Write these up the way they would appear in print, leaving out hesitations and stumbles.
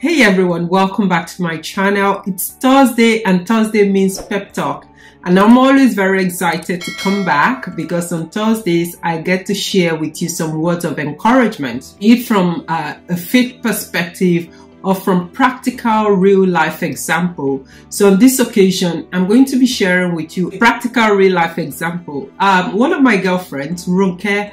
Hey everyone, welcome back to my channel. It's Thursday and Thursday means pep talk, and I'm always very excited to come back because on Thursdays I get to share with you some words of encouragement, be it from a faith perspective or from practical real life example. So on this occasion I'm going to be sharing with you a practical real life example. One of my girlfriends, Ronke,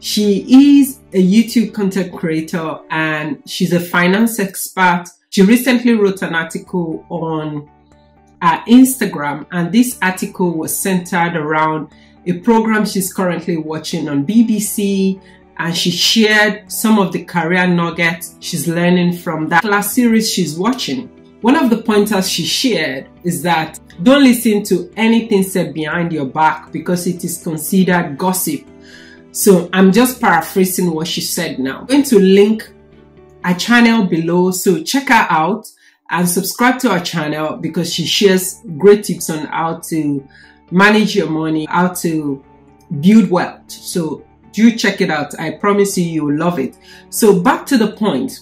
she is a YouTube content creator and she's a finance expert. She recently wrote an article on Instagram, and this article was centered around a program she's currently watching on BBC, and she shared some of the career nuggets she's learning from that class series she's watching. One of the pointers she shared is that don't listen to anything said behind your back because it is considered gossip. So I'm just paraphrasing what she said now. I'm going to link her channel below, so check her out and subscribe to her channel because she shares great tips on how to manage your money, how to build wealth. So do check it out. I promise you, you'll love it. So back to the point.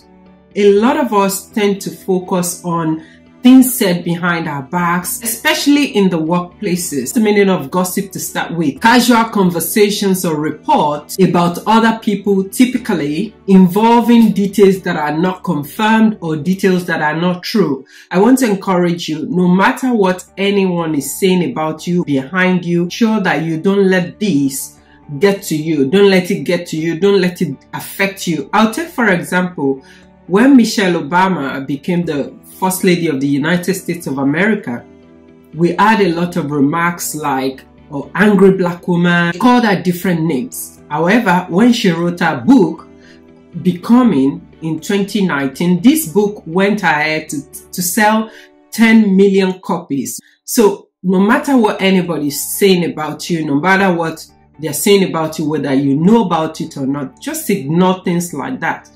A lot of us tend to focus on things said behind our backs, especially in the workplaces. The meaning of gossip to start with. Casual conversations or reports about other people, typically involving details that are not confirmed or details that are not true. I want to encourage you, no matter what anyone is saying about you, behind you, ensure that you don't let this get to you. Don't let it get to you. Don't let it affect you. I'll take, for example, when Michelle Obama became the First Lady of the United States of America, we had a lot of remarks like, oh, angry black woman. They called her different names. However, when she wrote her book, Becoming, in 2019, this book went ahead to sell 10 million copies. So no matter what anybody's saying about you, no matter what they're saying about you, whether you know about it or not, just ignore things like that.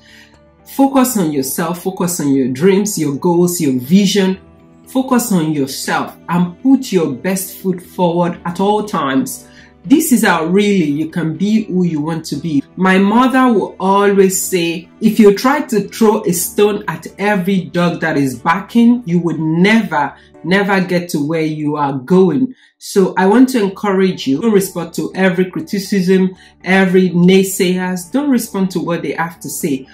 Focus on yourself, focus on your dreams, your goals, your vision. Focus on yourself and put your best foot forward at all times. This is how really you can be who you want to be. My mother will always say, if you try to throw a stone at every dog that is barking, you would never get to where you are going. So I want to encourage you, don't respond to every criticism, every naysayers. Don't respond to what they have to say.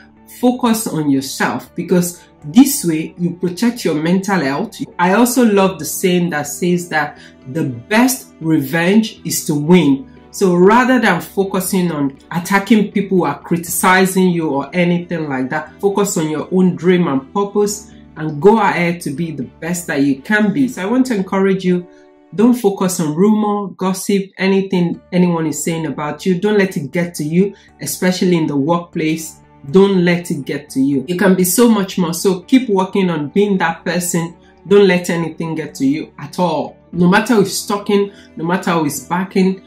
Focus on yourself, because this way you protect your mental health. I also love the saying that says that the best revenge is to win. So rather than focusing on attacking people who are criticizing you or anything like that, focus on your own dream and purpose and go ahead to be the best that you can be. So I want to encourage you, don't focus on rumor, gossip, anything anyone is saying about you. Don't let it get to you, especially in the workplace. Don't let it get to you. You can be so much more. So keep working on being that person. Don't let anything get to you at all. No matter who is talking, no matter who is backing,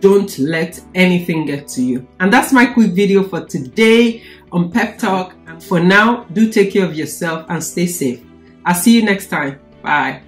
don't let anything get to you. And that's my quick video for today on Pep Talk. And for now, do take care of yourself and stay safe. I'll see you next time. Bye.